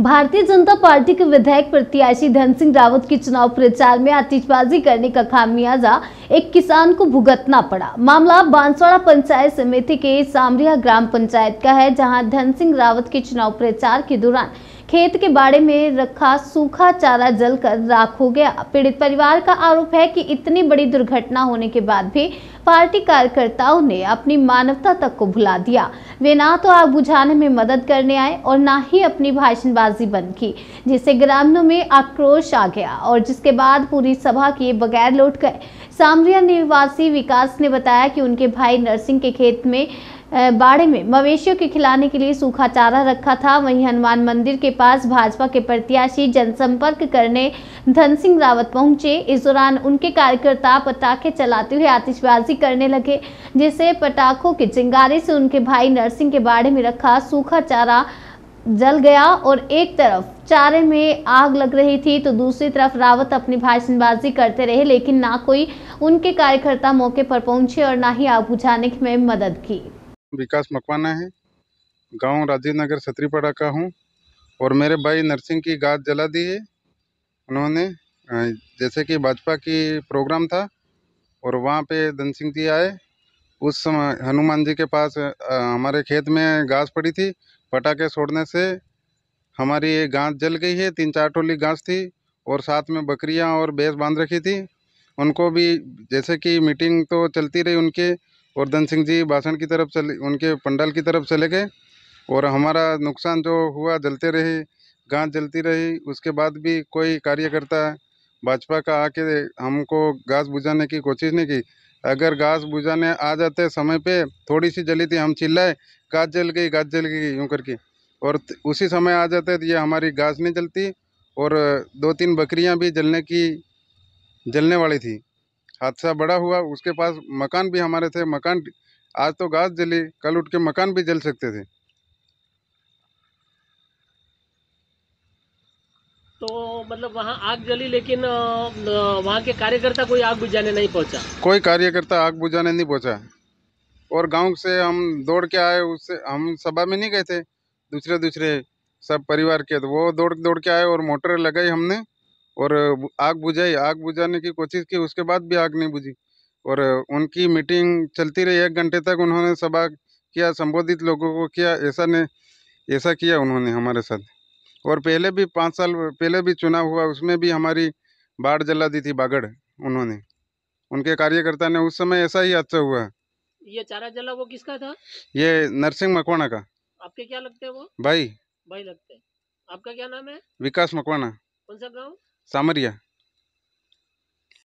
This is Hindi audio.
भारतीय जनता पार्टी के विधायक प्रत्याशी धनसिंह रावत के चुनाव प्रचार में आतिशबाजी करने का खामियाजा एक किसान को भुगतना पड़ा। मामला बांसवाड़ा पंचायत समिति के सामरिया ग्राम पंचायत का है, जहां धनसिंह रावत के चुनाव प्रचार के दौरान खेत के बाड़े में रखा सूखा चारा जलकर राख हो गया। पीड़ित परिवार का आरोप है कि इतनी बड़ी दुर्घटना होने के बाद भी पार्टी कार्यकर्ताओं ने अपनी मानवता तक को भुला दिया। वे ना तो आग बुझाने में मदद करने आए और ना ही अपनी भाषणबाजी बंद की, जिससे ग्रामीणों में आक्रोश आ गया और जिसके बाद पूरी सभा किए बगैर लौट गए। सामरिया निवासी विकास ने बताया कि उनके भाई नरसिंह के खेत में बाड़े में मवेशियों के खिलाने के लिए सूखा चारा रखा था। वहीं हनुमान मंदिर के पास भाजपा के प्रत्याशी जनसंपर्क करने धनसिंह रावत पहुंचे। इस दौरान उनके कार्यकर्ता पटाखे चलाते हुए आतिशबाजी करने लगे, जिससे पटाखों के चिंगारे से उनके भाई नरसिंह के बाड़े में रखा सूखा चारा जल गया और एक तरफ चारे में आग लग रही थी तो दूसरी तरफ रावत अपनी भाषणबाजी करते रहे, लेकिन ना कोई उनके कार्यकर्ता मौके पर पहुंचे और ना ही आग बुझाने में मदद की। विकास मकवाणा है, गांव राजनगर क्षत्रीपाड़ा का हूं और मेरे भाई नरसिंह की गाज जला दी है। उन्होंने जैसे कि भाजपा की प्रोग्राम था और वहां पे धनसिंह जी आए, उस समय हनुमान जी के पास हमारे खेत में घास पड़ी थी। पटाखे छोड़ने से हमारी ये घास जल गई है, 3-4 टोली घास थी और साथ में बकरियां और भैंस बांध रखी थी। उनको भी जैसे कि मीटिंग तो चलती रही उनके, और धनसिंह जी भाषण की तरफ चले, उनके पंडाल की तरफ चले गए और हमारा नुकसान जो हुआ जलते रहे, घास जलती रही। उसके बाद भी कोई कार्यकर्ता भाजपा का आके हमको घास बुझाने की कोशिश नहीं की। अगर घास बुझाने आ जाते समय पे, थोड़ी सी जली थी, हम चिल्लाए घास जल गई, घास जल गई यूँ करके, और उसी समय आ जाते तो ये हमारी घास नहीं जलती और 2-3 बकरियाँ भी जलने वाली थी। हादसा बड़ा हुआ। उसके पास मकान भी हमारे थे, मकान आज तो घास जली, कल उठ के मकान भी जल सकते थे। तो मतलब वहाँ आग जली, लेकिन वहाँ के कार्यकर्ता कोई आग बुझाने नहीं पहुँचा, कोई कार्यकर्ता आग बुझाने नहीं पहुँचा। और गांव से हम दौड़ के आए, उससे हम सभा में नहीं गए थे, दूसरे सब परिवार के, तो वो दौड़ के आए और मोटर लगाई हमने और आग बुझाई। आग बुझाने की कोशिश की, उसके बाद भी आग नहीं बुझी और उनकी मीटिंग चलती रही। 1 घंटे तक उन्होंने सभा किया, संबोधित लोगों को किया, ऐसा किया उन्होंने हमारे साथ। और पहले भी 5 साल पहले भी चुनाव हुआ, उसमें भी हमारी बाढ़ जला दी थी, बागड़ उन्होंने, उनके कार्यकर्ता ने। उस समय ऐसा ही हादसा हुआ। ये चारा जला वो किसका था? ये नरसिंह मकवाणा का। आपके क्या लगते हैं? वो भाई लगते हैं। आपका क्या नाम है? विकास मकवाणा। कौन सा गाँव? सामरिया।